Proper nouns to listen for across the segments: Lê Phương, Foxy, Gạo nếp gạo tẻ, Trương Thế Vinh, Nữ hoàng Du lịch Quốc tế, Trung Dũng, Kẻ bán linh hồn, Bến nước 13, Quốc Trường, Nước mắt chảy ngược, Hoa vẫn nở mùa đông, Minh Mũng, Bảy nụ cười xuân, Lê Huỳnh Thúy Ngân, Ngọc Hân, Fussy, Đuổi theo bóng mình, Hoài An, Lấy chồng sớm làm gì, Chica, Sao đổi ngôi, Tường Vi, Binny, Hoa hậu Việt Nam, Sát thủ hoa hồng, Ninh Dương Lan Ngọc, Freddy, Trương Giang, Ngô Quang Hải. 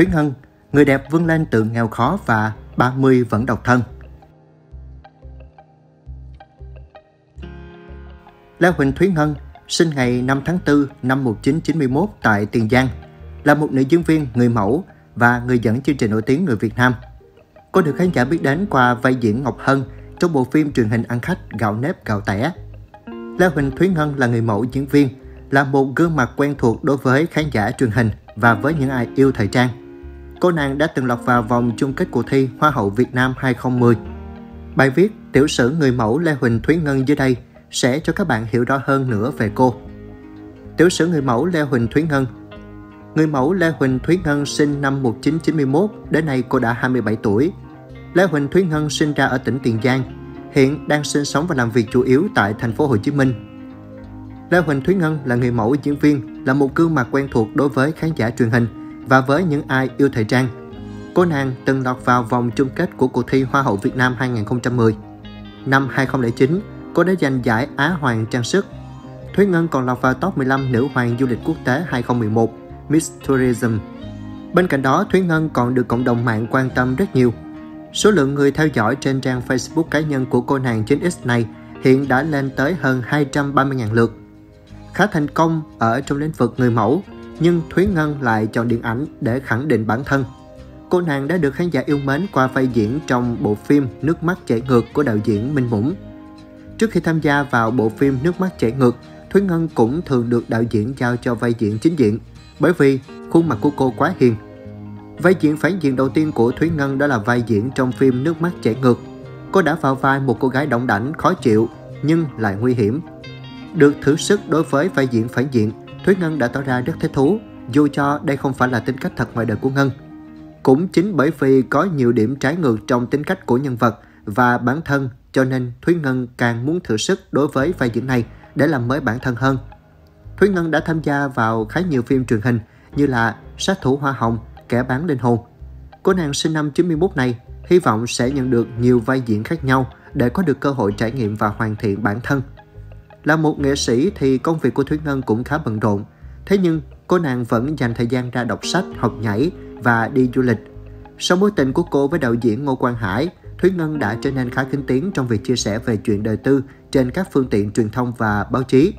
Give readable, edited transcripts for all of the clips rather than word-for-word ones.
Thúy Ngân, người đẹp vươn lên từ nghèo khó và 30 vẫn độc thân. Lê Huỳnh Thúy Ngân sinh ngày 5 tháng 4 năm 1991 tại Tiền Giang, là một nữ diễn viên, người mẫu và người dẫn chương trình nổi tiếng người Việt Nam. Cô được khán giả biết đến qua vai diễn Ngọc Hân trong bộ phim truyền hình ăn khách Gạo nếp gạo tẻ. Lê Huỳnh Thúy Ngân là người mẫu diễn viên, là một gương mặt quen thuộc đối với khán giả truyền hình và với những ai yêu thời trang. Cô nàng đã từng lọt vào vòng chung kết cuộc thi Hoa hậu Việt Nam 2010. Bài viết Tiểu sử người mẫu Lê Huỳnh Thúy Ngân dưới đây sẽ cho các bạn hiểu rõ hơn nữa về cô. Tiểu sử người mẫu Lê Huỳnh Thúy Ngân. Người mẫu Lê Huỳnh Thúy Ngân sinh năm 1991, đến nay cô đã 27 tuổi. Lê Huỳnh Thúy Ngân sinh ra ở tỉnh Tiền Giang, hiện đang sinh sống và làm việc chủ yếu tại thành phố Hồ Chí Minh. Lê Huỳnh Thúy Ngân là người mẫu diễn viên, là một gương mặt quen thuộc đối với khán giả truyền hình và với những ai yêu thời trang. Cô nàng từng lọt vào vòng chung kết của cuộc thi Hoa hậu Việt Nam 2010. Năm 2009, cô đã giành giải Á Hoàng trang sức. Thúy Ngân còn lọt vào top 15 nữ hoàng du lịch quốc tế 2011, Miss Tourism. Bên cạnh đó, Thúy Ngân còn được cộng đồng mạng quan tâm rất nhiều. Số lượng người theo dõi trên trang Facebook cá nhân của cô nàng 9X này hiện đã lên tới hơn 230.000 lượt. Khá thành công ở trong lĩnh vực người mẫu, nhưng Thúy Ngân lại chọn điện ảnh để khẳng định bản thân. Cô nàng đã được khán giả yêu mến qua vai diễn trong bộ phim Nước mắt chảy ngược của đạo diễn Minh Mũng. Trước khi tham gia vào bộ phim Nước mắt chảy ngược, Thúy Ngân cũng thường được đạo diễn giao cho vai diễn chính diện, bởi vì khuôn mặt của cô quá hiền. Vai diễn phản diện đầu tiên của Thúy Ngân đó là vai diễn trong phim Nước mắt chảy ngược. Cô đã vào vai một cô gái đỏng đảnh, khó chịu nhưng lại nguy hiểm. Được thử sức đối với vai diễn phản diện, Thúy Ngân đã tỏ ra rất thích thú, dù cho đây không phải là tính cách thật ngoài đời của Ngân. Cũng chính bởi vì có nhiều điểm trái ngược trong tính cách của nhân vật và bản thân, cho nên Thúy Ngân càng muốn thử sức đối với vai diễn này để làm mới bản thân hơn. Thúy Ngân đã tham gia vào khá nhiều phim truyền hình như là Sát thủ hoa hồng, Kẻ bán linh hồn. Cô nàng sinh năm 91 này hy vọng sẽ nhận được nhiều vai diễn khác nhau để có được cơ hội trải nghiệm và hoàn thiện bản thân. Là một nghệ sĩ thì công việc của Thúy Ngân cũng khá bận rộn. Thế nhưng, cô nàng vẫn dành thời gian ra đọc sách, học nhảy và đi du lịch. Sau mối tình của cô với đạo diễn Ngô Quang Hải, Thúy Ngân đã trở nên khá kín tiếng trong việc chia sẻ về chuyện đời tư trên các phương tiện truyền thông và báo chí.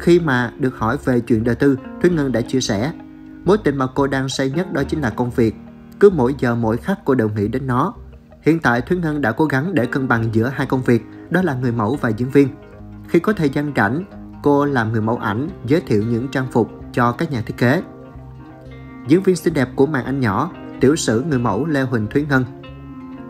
Khi mà được hỏi về chuyện đời tư, Thúy Ngân đã chia sẻ, mối tình mà cô đang say nhất đó chính là công việc. Cứ mỗi giờ mỗi khắc cô đều nghĩ đến nó. Hiện tại, Thúy Ngân đã cố gắng để cân bằng giữa hai công việc, đó là người mẫu và diễn viên. Khi có thời gian rảnh, cô làm người mẫu ảnh, giới thiệu những trang phục cho các nhà thiết kế. Diễn viên xinh đẹp của màn ảnh nhỏ, tiểu sử người mẫu Lê Huỳnh Thúy Ngân.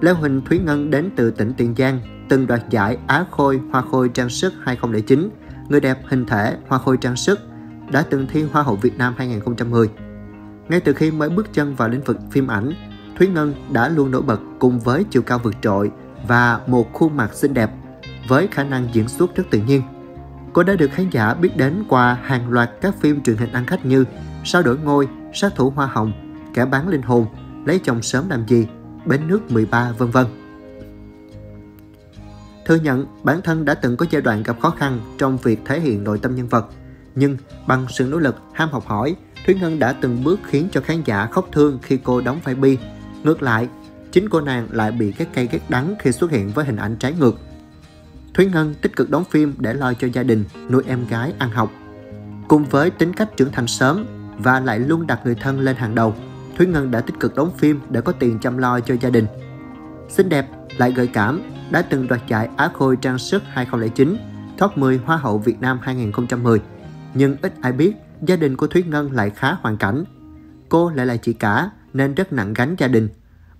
Lê Huỳnh Thúy Ngân đến từ tỉnh Tiền Giang, từng đoạt giải Á Khôi Hoa Khôi Trang Sức 2009, người đẹp hình thể Hoa Khôi Trang Sức, đã từng thi Hoa hậu Việt Nam 2010. Ngay từ khi mới bước chân vào lĩnh vực phim ảnh, Thúy Ngân đã luôn nổi bật cùng với chiều cao vượt trội và một khuôn mặt xinh đẹp, với khả năng diễn xuất rất tự nhiên. Cô đã được khán giả biết đến qua hàng loạt các phim truyền hình ăn khách như Sao đổi ngôi, Sát thủ hoa hồng, Kẻ bán linh hồn, Lấy chồng sớm làm gì, Bến nước 13, vân vân. Thừa nhận bản thân đã từng có giai đoạn gặp khó khăn trong việc thể hiện nội tâm nhân vật, nhưng bằng sự nỗ lực, ham học hỏi, Thúy Ngân đã từng bước khiến cho khán giả khóc thương khi cô đóng vai bi. Ngược lại, chính cô nàng lại bị ghét cay ghét đắng khi xuất hiện với hình ảnh trái ngược. Thúy Ngân tích cực đóng phim để lo cho gia đình, nuôi em gái ăn học. Cùng với tính cách trưởng thành sớm và lại luôn đặt người thân lên hàng đầu, Thúy Ngân đã tích cực đóng phim để có tiền chăm lo cho gia đình. Xinh đẹp, lại gợi cảm, đã từng đoạt giải Á Khôi Trang Sức 2009, Top 10 Hoa hậu Việt Nam 2010. Nhưng ít ai biết, gia đình của Thúy Ngân lại khá hoàn cảnh. Cô lại là chị cả nên rất nặng gánh gia đình.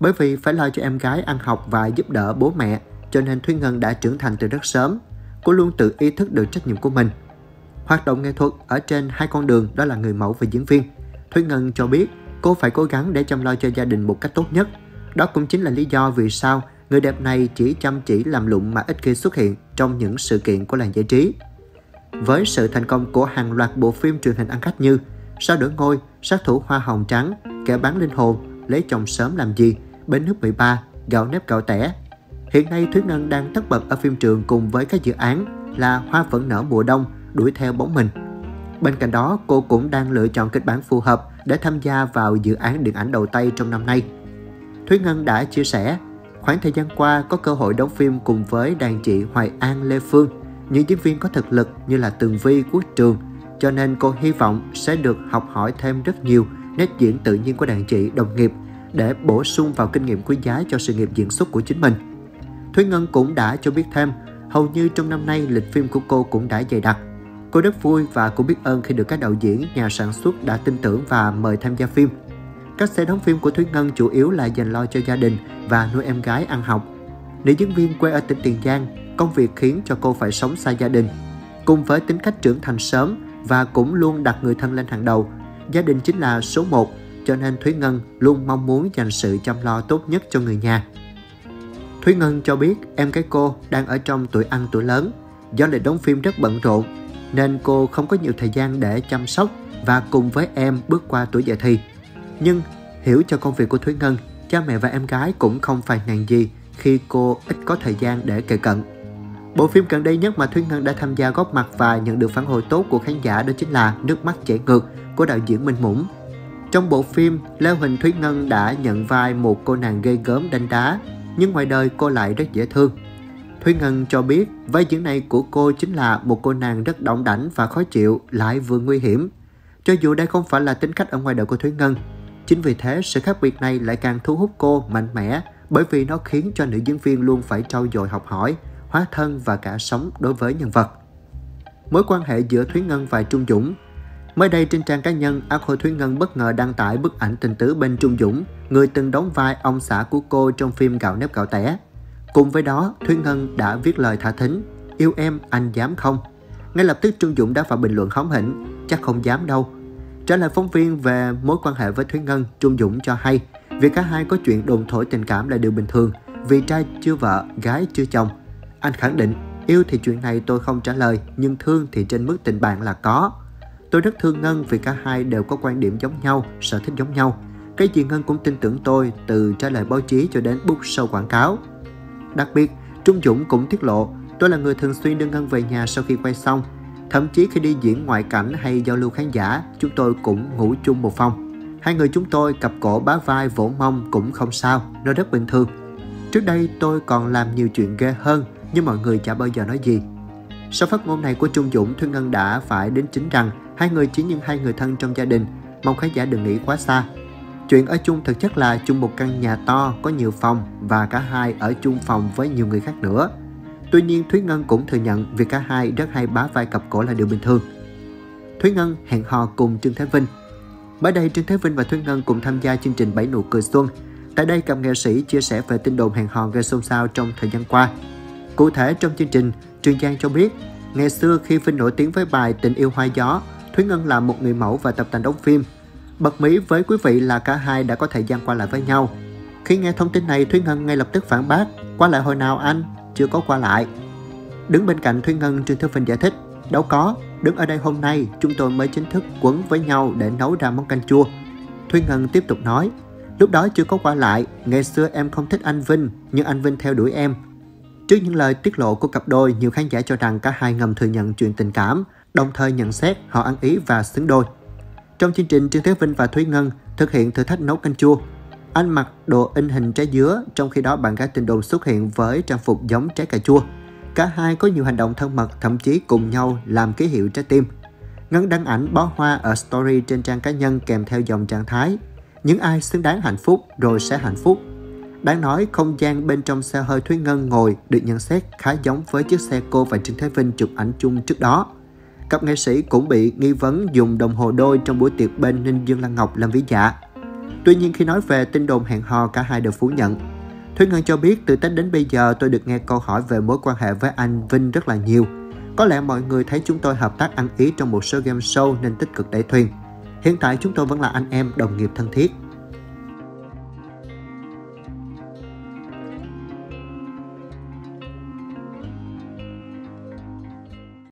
Bởi vì phải lo cho em gái ăn học và giúp đỡ bố mẹ, cho nên Thúy Ngân đã trưởng thành từ rất sớm. Cô luôn tự ý thức được trách nhiệm của mình. Hoạt động nghệ thuật ở trên hai con đường đó là người mẫu và diễn viên. Thúy Ngân cho biết cô phải cố gắng để chăm lo cho gia đình một cách tốt nhất. Đó cũng chính là lý do vì sao người đẹp này chỉ chăm chỉ làm lụng mà ít khi xuất hiện trong những sự kiện của làng giải trí. Với sự thành công của hàng loạt bộ phim truyền hình ăn khách như Sao đổi ngôi, Sát thủ hoa hồng trắng, Kẻ bán linh hồn, Lấy chồng sớm làm gì, Bến nước 13, Gạo nếp gạo tẻ, hiện nay Thúy Ngân đang tất bật ở phim trường cùng với các dự án là Hoa vẫn nở mùa đông, Đuổi theo bóng mình. Bên cạnh đó, cô cũng đang lựa chọn kịch bản phù hợp để tham gia vào dự án điện ảnh đầu tay trong năm nay. Thúy Ngân đã chia sẻ, khoảng thời gian qua có cơ hội đóng phim cùng với đàn chị Hoài An, Lê Phương, những diễn viên có thực lực như là Tường Vi, Quốc Trường, cho nên cô hy vọng sẽ được học hỏi thêm rất nhiều nét diễn tự nhiên của đàn chị đồng nghiệp để bổ sung vào kinh nghiệm quý giá cho sự nghiệp diễn xuất của chính mình. Thúy Ngân cũng đã cho biết thêm, hầu như trong năm nay lịch phim của cô cũng đã dày đặc. Cô rất vui và cũng biết ơn khi được các đạo diễn, nhà sản xuất đã tin tưởng và mời tham gia phim. Các sẽ đóng phim của Thúy Ngân chủ yếu là dành lo cho gia đình và nuôi em gái ăn học. Nữ diễn viên quê ở tỉnh Tiền Giang, công việc khiến cho cô phải sống xa gia đình. Cùng với tính cách trưởng thành sớm và cũng luôn đặt người thân lên hàng đầu, gia đình chính là số 1, cho nên Thúy Ngân luôn mong muốn dành sự chăm lo tốt nhất cho người nhà. Thúy Ngân cho biết em gái cô đang ở trong tuổi ăn tuổi lớn, do lịch đóng phim rất bận rộn nên cô không có nhiều thời gian để chăm sóc và cùng với em bước qua tuổi dậy thì. Nhưng hiểu cho công việc của Thúy Ngân, cha mẹ và em gái cũng không phàn nàn gì khi cô ít có thời gian để kề cận. Bộ phim gần đây nhất mà Thúy Ngân đã tham gia góp mặt và nhận được phản hồi tốt của khán giả đó chính là Nước mắt chảy ngược của đạo diễn Minh Mũng. Trong bộ phim, Lê Huỳnh Thúy Ngân đã nhận vai một cô nàng gây gớm đanh đá, nhưng ngoài đời cô lại rất dễ thương. Thúy Ngân cho biết vai diễn này của cô chính là một cô nàng rất đỏng đảnh và khó chịu, lại vừa nguy hiểm. Cho dù đây không phải là tính cách ở ngoài đời của Thúy Ngân, chính vì thế sự khác biệt này lại càng thu hút cô mạnh mẽ, bởi vì nó khiến cho nữ diễn viên luôn phải trau dồi học hỏi, hóa thân và cả sống đối với nhân vật. Mối quan hệ giữa Thúy Ngân và Trung Dũng. Mới đây trên trang cá nhân, Hoa Thúy Ngân bất ngờ đăng tải bức ảnh tình tứ bên Trung Dũng, người từng đóng vai ông xã của cô trong phim Gạo nếp gạo tẻ. Cùng với đó, Thúy Ngân đã viết lời thả thính, yêu em anh dám không? Ngay lập tức Trung Dũng đã phải bình luận hóm hỉnh, chắc không dám đâu. Trả lời phóng viên về mối quan hệ với Thúy Ngân, Trung Dũng cho hay, việc cả hai có chuyện đồn thổi tình cảm là điều bình thường, vì trai chưa vợ, gái chưa chồng. Anh khẳng định, yêu thì chuyện này tôi không trả lời, nhưng thương thì trên mức tình bạn là có. Tôi rất thương Ngân vì cả hai đều có quan điểm giống nhau, sở thích giống nhau. Cái gì Ngân cũng tin tưởng tôi, từ trả lời báo chí cho đến book show quảng cáo. Đặc biệt, Trung Dũng cũng tiết lộ, tôi là người thường xuyên đưa Ngân về nhà sau khi quay xong. Thậm chí khi đi diễn ngoại cảnh hay giao lưu khán giả, chúng tôi cũng ngủ chung một phòng. Hai người chúng tôi cặp cổ bá vai vỗ mông cũng không sao, nó rất bình thường. Trước đây tôi còn làm nhiều chuyện ghê hơn, nhưng mọi người chả bao giờ nói gì. Sau phát ngôn này của Trung Dũng, Thúy Ngân đã phải đính chính rằng hai người chỉ như hai người thân trong gia đình, mong khán giả đừng nghĩ quá xa. Chuyện ở chung thực chất là chung một căn nhà to, có nhiều phòng và cả hai ở chung phòng với nhiều người khác nữa. Tuy nhiên, Thúy Ngân cũng thừa nhận việc cả hai rất hay bá vai cặp cổ là điều bình thường. Thúy Ngân hẹn hò cùng Trương Thế Vinh. Mới đây, Trương Thế Vinh và Thúy Ngân cùng tham gia chương trình Bảy nụ cười xuân. Tại đây, cặp nghệ sĩ chia sẻ về tin đồn hẹn hò gây xôn xao trong thời gian qua. Cụ thể, trong chương trình, Trương Giang cho biết, ngày xưa khi Vinh nổi tiếng với bài Tình yêu hoa gió, Thúy Ngân là một người mẫu và tập tành đóng phim. Bật mí với quý vị là cả hai đã có thời gian qua lại với nhau. Khi nghe thông tin này, Thúy Ngân ngay lập tức phản bác, qua lại hồi nào anh? Chưa có qua lại. Đứng bên cạnh Thúy Ngân, Trương Thế Vinh giải thích, đâu có, đứng ở đây hôm nay chúng tôi mới chính thức quấn với nhau để nấu ra món canh chua. Thúy Ngân tiếp tục nói, lúc đó chưa có qua lại, ngày xưa em không thích anh Vinh, nhưng anh Vinh theo đuổi em. Trước những lời tiết lộ của cặp đôi, nhiều khán giả cho rằng cả hai ngầm thừa nhận chuyện tình cảm, đồng thời nhận xét họ ăn ý và xứng đôi. Trong chương trình, Trương Thế Vinh và Thúy Ngân thực hiện thử thách nấu canh chua. Anh mặc đồ in hình trái dứa, trong khi đó bạn gái tình đồn xuất hiện với trang phục giống trái cà chua. Cả hai có nhiều hành động thân mật, thậm chí cùng nhau làm ký hiệu trái tim. Ngân đăng ảnh bó hoa ở story trên trang cá nhân kèm theo dòng trạng thái. Những ai xứng đáng hạnh phúc rồi sẽ hạnh phúc. Đáng nói, không gian bên trong xe hơi Thúy Ngân ngồi được nhận xét khá giống với chiếc xe cô và Trương Thế Vinh chụp ảnh chung trước đó. Cặp nghệ sĩ cũng bị nghi vấn dùng đồng hồ đôi trong buổi tiệc bên Ninh Dương Lan Ngọc làm ví dạ. Tuy nhiên, khi nói về tin đồn hẹn hò, cả hai đều phủ nhận. Thúy Ngân cho biết, từ Tết đến bây giờ tôi được nghe câu hỏi về mối quan hệ với anh Vinh rất là nhiều. Có lẽ mọi người thấy chúng tôi hợp tác ăn ý trong một số game show nên tích cực đẩy thuyền. Hiện tại chúng tôi vẫn là anh em đồng nghiệp thân thiết.